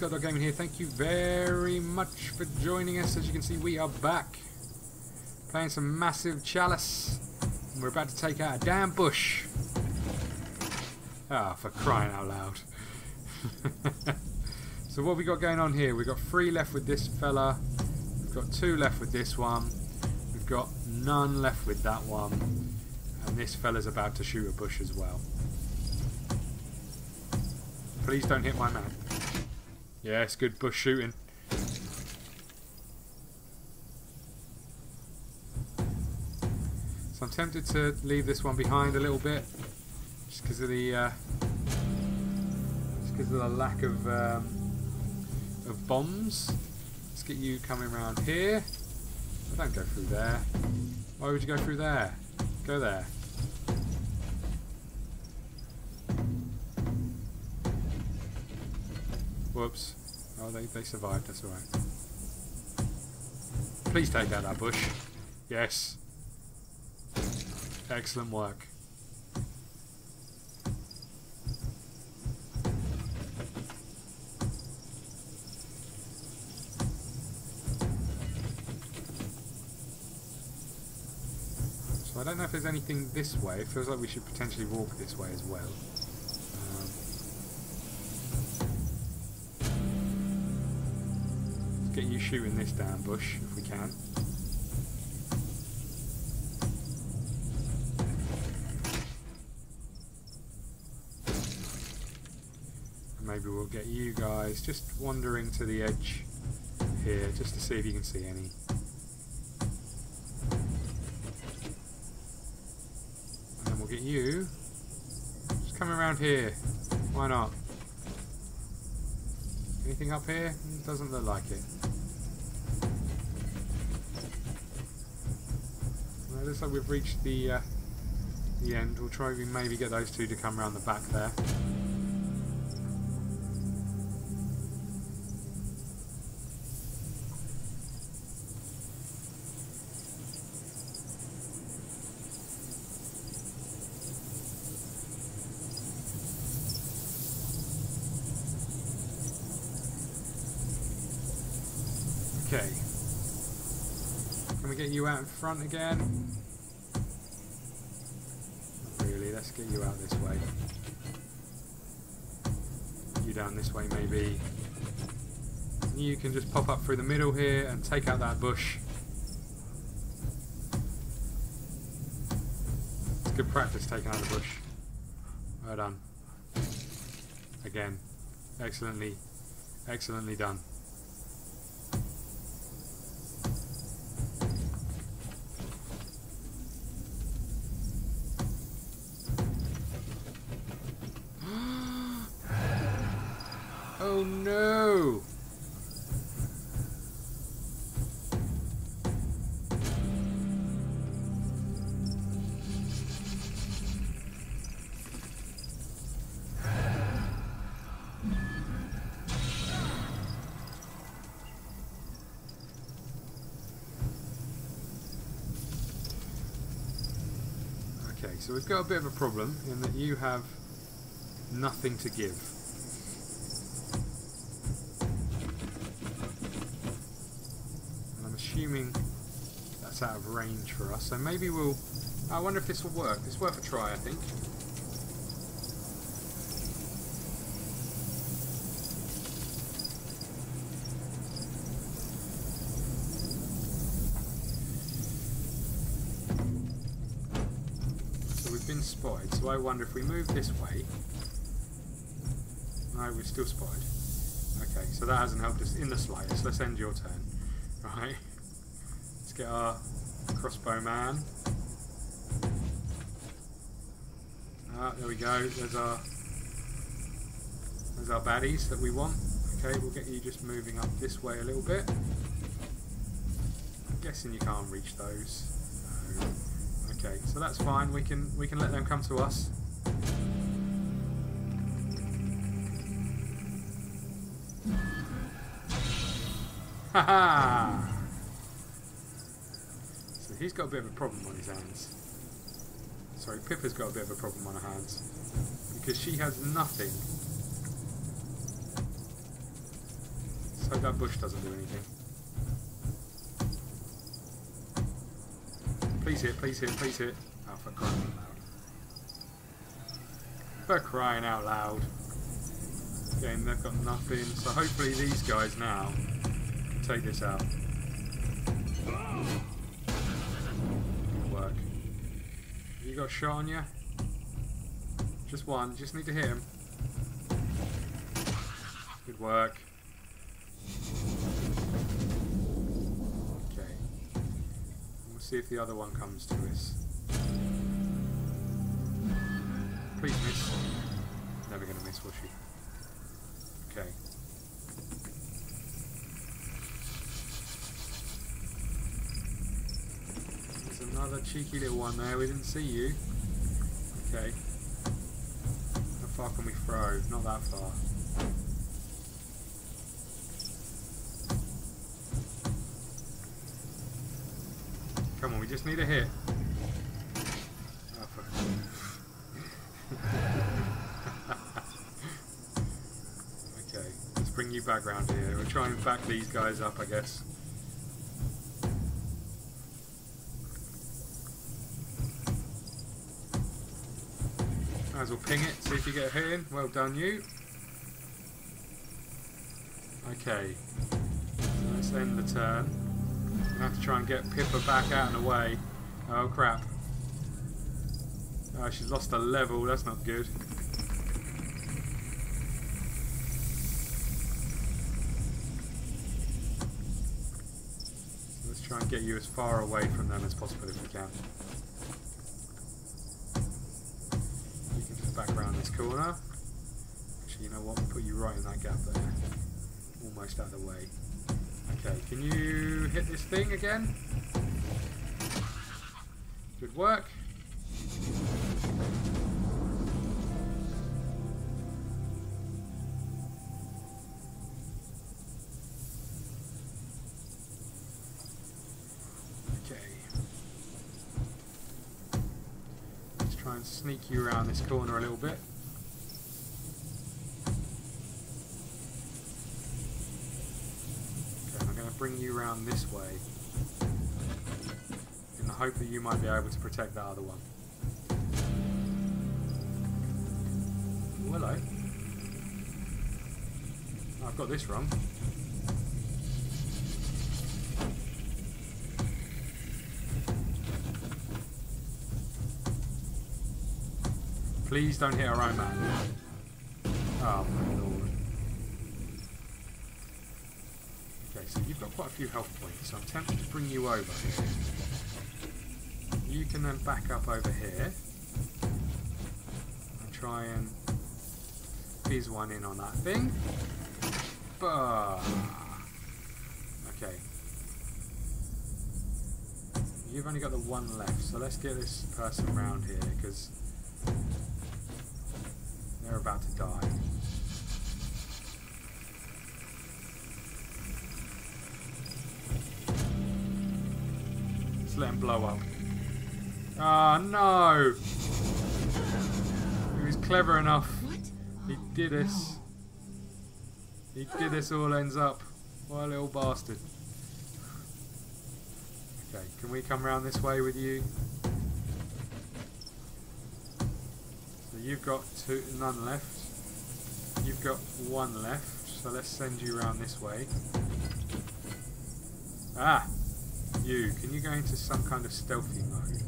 ScottDogGaming here. Thank you very much for joining us. As you can see, we are back playing some Massive Chalice. And we're about to take out a damn bush. Ah, oh, for crying out loud. So what have we got going on here? We've got 3 left with this fella. We've got 2 left with this one. We've got none left with that one. And this fella's about to shoot a bush as well. Please don't hit my man. Yes, good bush shooting. So I'm tempted to leave this one behind a little bit, just because of the lack of bombs. Let's get you coming around here. Oh, don't go through there. Why would you go through there? Go there. Whoops. Oh, they survived. That's all right. Please take out that bush. Yes. Excellent work. So I don't know if there's anything this way. It feels like we should potentially walk this way as well. Get you shooting this damn bush if we can. And maybe we'll get you guys just wandering to the edge here just to see if you can see any. And then we'll get you just coming around here. Why not? Anything up here? Doesn't look like it. Well, it looks like we've reached the end. We'll try and maybe get those two to come around the back there. Okay, can we get you out in front again? Not really, let's get you out this way. You down this way maybe. You can just pop up through the middle here and take out that bush. It's good practice taking out the bush. Well done. Again, excellently done. Oh no! Okay, so we've got a bit of a problem in that you have nothing to give. Assuming that's out of range for us, so maybe we'll... I wonder if this will work. It's worth a try, I think. So we've been spotted, so I wonder if we move this way... No, we're still spotted. Okay, so that hasn't helped us in the slightest. Let's end your turn. Right. Get our crossbow man. Ah, there we go. There's our baddies that we want. Okay, we'll get you just moving up this way a little bit. I'm guessing you can't reach those. No. Okay, so that's fine. We can let them come to us. Haha! He's got a bit of a problem on his hands. Sorry, Pippa's got a bit of a problem on her hands. Because she has nothing. I've got bush doesn't do anything. Please hit, please hit, please hit. Oh, for crying out loud. For crying out loud. Again, they've got nothing. So hopefully these guys now can take this out. Good work. You got shot on you? Just one. Just need to hit him. Good work. Okay. We'll see if the other one comes to us. Please miss. Never gonna miss, will she? Okay. There's another cheeky little one there. We didn't see you. Okay. How far can we throw? Not that far. Come on, we just need a hit. Oh, okay, let's bring you back round here. We'll try and back these guys up, I guess. Might as well ping it, see if you get a hit in. Well done, you. Okay, let's end the turn. I'm gonna have to try and get Pippa back out and away. Oh crap! Oh, she's lost a level. That's not good. So let's try and get you as far away from them as possible if we can. Back around this corner. Actually, you know what? We'll put you right in that gap there. Almost out of the way. Okay, can you hit this thing again? Good work. Sneak you around this corner a little bit. Okay, I'm going to bring you around this way in the hope that you might be able to protect that other one. Oh, hello. Oh, I've got this wrong. Please don't hit our own man. Oh my lord. Okay, so you've got quite a few health points, so I'm tempted to bring you over here. You can then back up over here and try and fizz one in on that thing. Bah. Okay. You've only got the one left, so let's get this person around here because they're about to die. Let's let him blow up. Ah, oh, no! He was clever enough. What? He did us. No. He did us all ends up. What a little bastard. Okay, can we come round this way with you? You've got none left. You've got one left, so let's send you around this way. Ah! You, can you go into some kind of stealthy mode?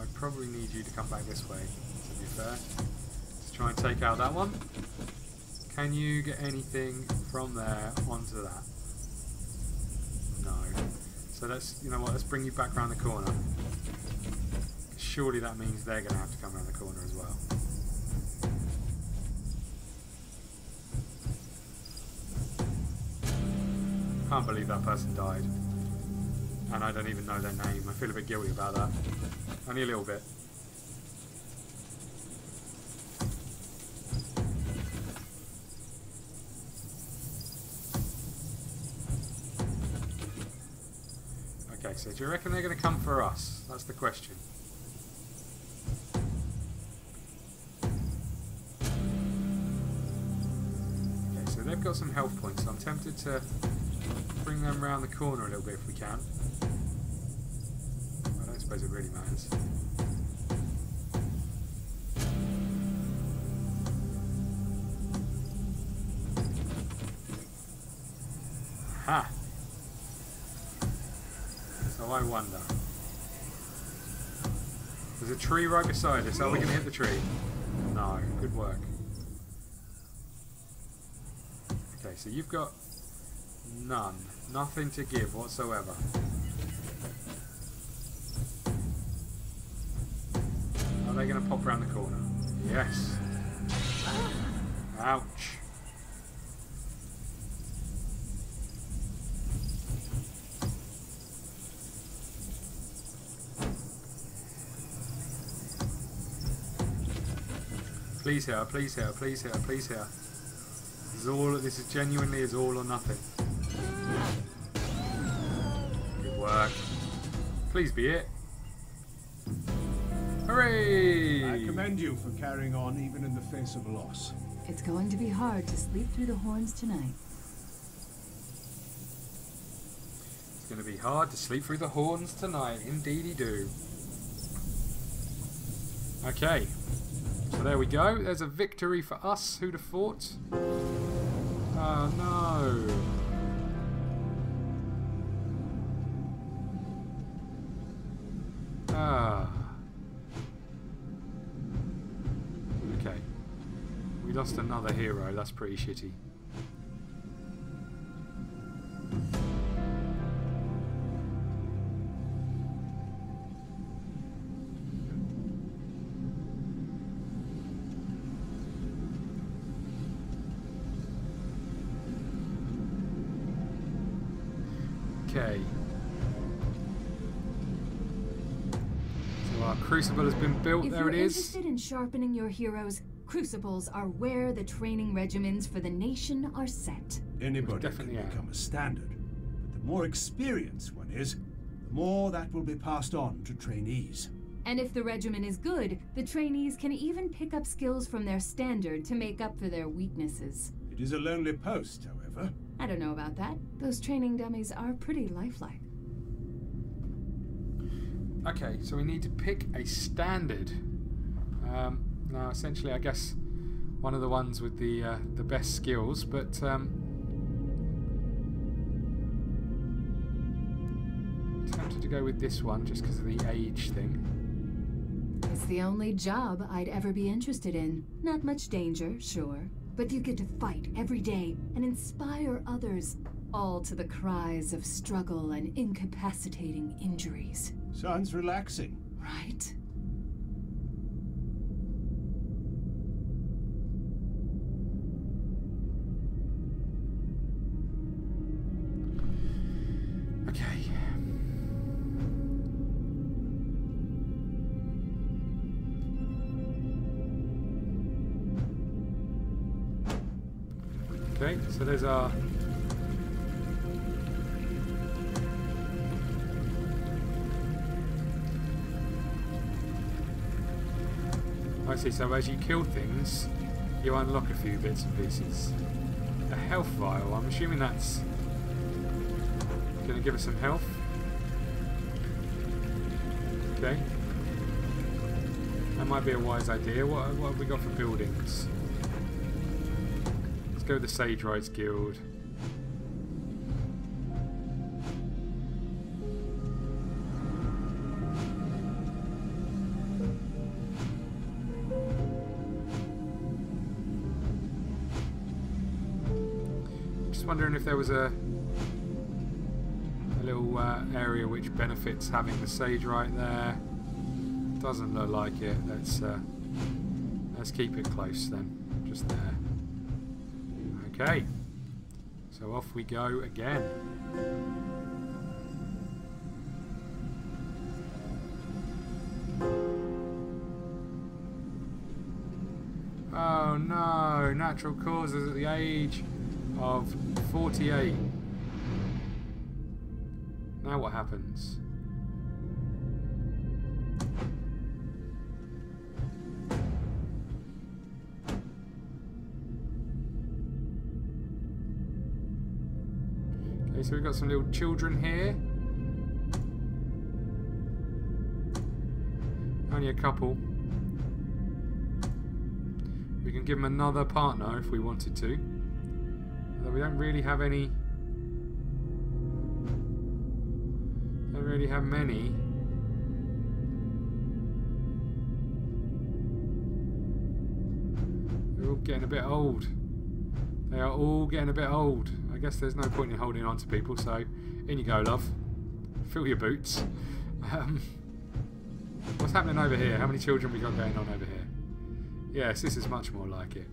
I probably need you to come back this way, to be fair. Let's try and take out that one. Can you get anything from there onto that? No. So let's, you know what, let's bring you back around the corner. Surely that means they're going to have to come around the corner as well. Can't believe that person died. And I don't even know their name. I feel a bit guilty about that. Only a little bit. Okay, so do you reckon they're going to come for us? That's the question. Okay, so they've got some health points, so I'm tempted to bring them round the corner a little bit if we can. I don't suppose it really matters. Aha! So I wonder. There's a tree right beside us. Are we going to hit the tree? No. Good work. Okay, so you've got none. Nothing to give whatsoever. Are they going to pop around the corner? Yes. Ouch. Please hit her, please hit her, please hit her, please hit her. This is genuinely is all or nothing. Good work. Please be it. Hooray! I commend you for carrying on even in the face of loss. It's going to be hard to sleep through the horns tonight. It's going to be hard to sleep through the horns tonight, indeedy do. Okay. So there we go, there's a victory for us, who'd have thought? Oh no! Ah. Okay. We lost another hero, that's pretty shitty. Okay. So our crucible has been built. There it is. If you're interested in sharpening your heroes, crucibles are where the training regimens for the nation are set. Anybody can become a standard, but the more experienced one is, the more that will be passed on to trainees. And if the regiment is good, the trainees can even pick up skills from their standard to make up for their weaknesses. It is a lonely post, however. I don't know about that. Those training dummies are pretty lifelike. Okay, so we need to pick a standard. Now, essentially, I guess one of the ones with the best skills, but I'm tempted to go with this one just because of the age thing. It's the only job I'd ever be interested in. Not much danger, sure. But you get to fight every day and inspire others, all to the cries of struggle and incapacitating injuries. Sounds relaxing. Right? Okay, so there's our I see, so as you kill things, you unlock a few bits and pieces. A health vial, I'm assuming that's going to give us some health. Okay. That might be a wise idea. What have we got for buildings? Go to the Sage Rites Guild. Just wondering if there was a little area which benefits having the Sage Rite there. Doesn't look like it. Let's keep it close then. Just there. Okay, so off we go again. Oh no, natural causes at the age of 48. Now what happens? Okay, so we've got some little children here. Only a couple. We can give them another partner if we wanted to. Although we don't really have any... Don't really have many. They're all getting a bit old. They are all getting a bit old. I guess there's no point in holding on to people, so in you go, love. Fill your boots. What's happening over here? How many children we got going on over here? Yes, this is much more like it.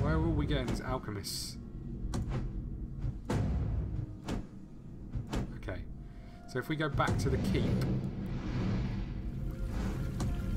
Where are we getting these alchemists? Okay, so if we go back to the keep,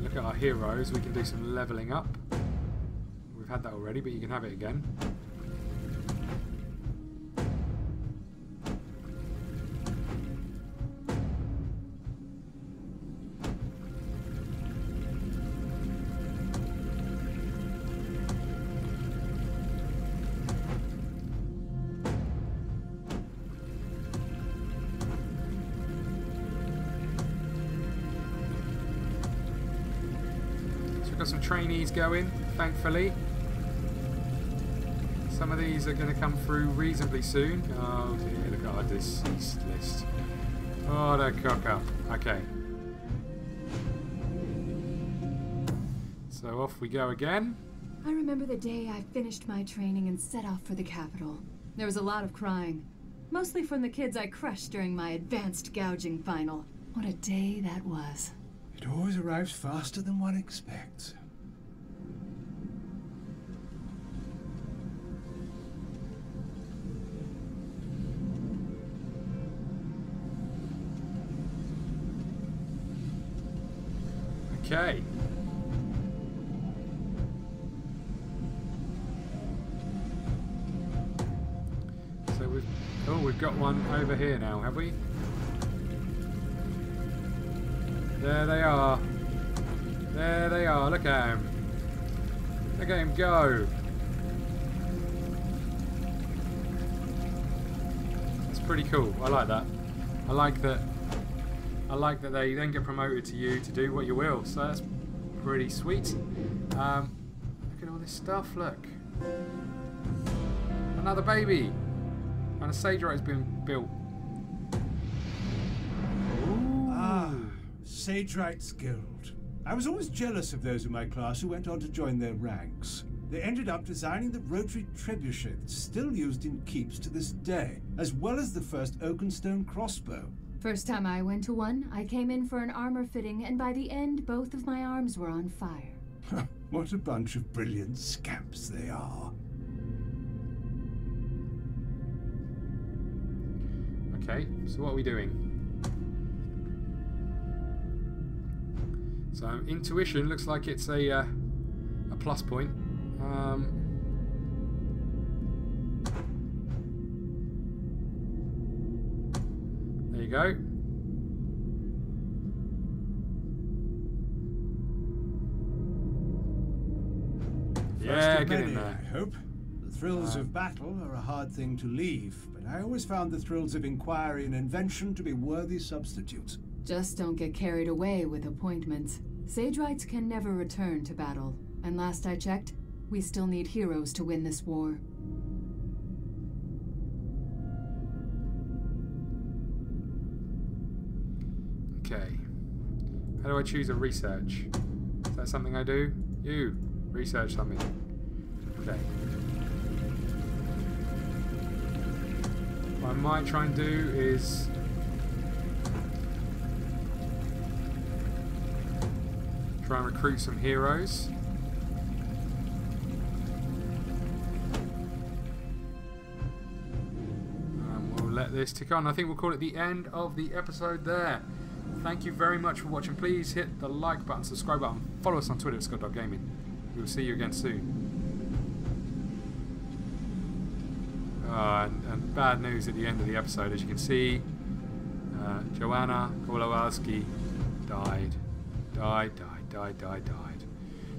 look at our heroes, we can do some levelling up. We've had that already, but you can have it again. Some trainees going, thankfully. Some of these are going to come through reasonably soon. Oh dear, look at our deceased list. Oh, they're cock up. Okay. So off we go again. I remember the day I finished my training and set off for the capital. There was a lot of crying, mostly from the kids I crushed during my advanced gouging final. What a day that was. It always arrives faster than one expects. Okay. So we've got one over here now, have we? There they are. There they are. Look at him. Look at him go. It's pretty cool. I like that. I like that. I like that they then get promoted to you to do what you will. So that's pretty sweet. Look at all this stuff. Look. Another baby. And a Sagewright has been built. Sage Rites Guild. I was always jealous of those in my class who went on to join their ranks. They ended up designing the Rotary Trebuchet that's still used in keeps to this day, as well as the first Oak and Stone Crossbow. First time I went to one, I came in for an armor fitting, and by the end, both of my arms were on fire. What a bunch of brilliant scamps they are. Okay, so what are we doing? So intuition looks like it's a plus point. There you go. Yeah, get in there. I hope. The thrills of battle are a hard thing to leave, but I always found the thrills of inquiry and invention to be worthy substitutes. Just don't get carried away with appointments. Sagewrights can never return to battle, and last I checked, we still need heroes to win this war. Okay. How do I choose a research? Is that something I do? You research something. Okay. What I might try and do is. Try and recruit some heroes. And we'll let this tick on. I think we'll call it the end of the episode there. Thank you very much for watching. Please hit the like button, subscribe button, follow us on Twitter at ScottDogGaming. We'll see you again soon. and bad news at the end of the episode, as you can see. Joanna Kolowalski died.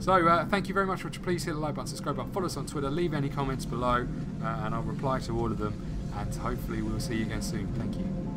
So thank you very much for watching. Please hit the like button, subscribe button, follow us on Twitter, leave any comments below, and I'll reply to all of them, and hopefully we'll see you again soon. Thank you.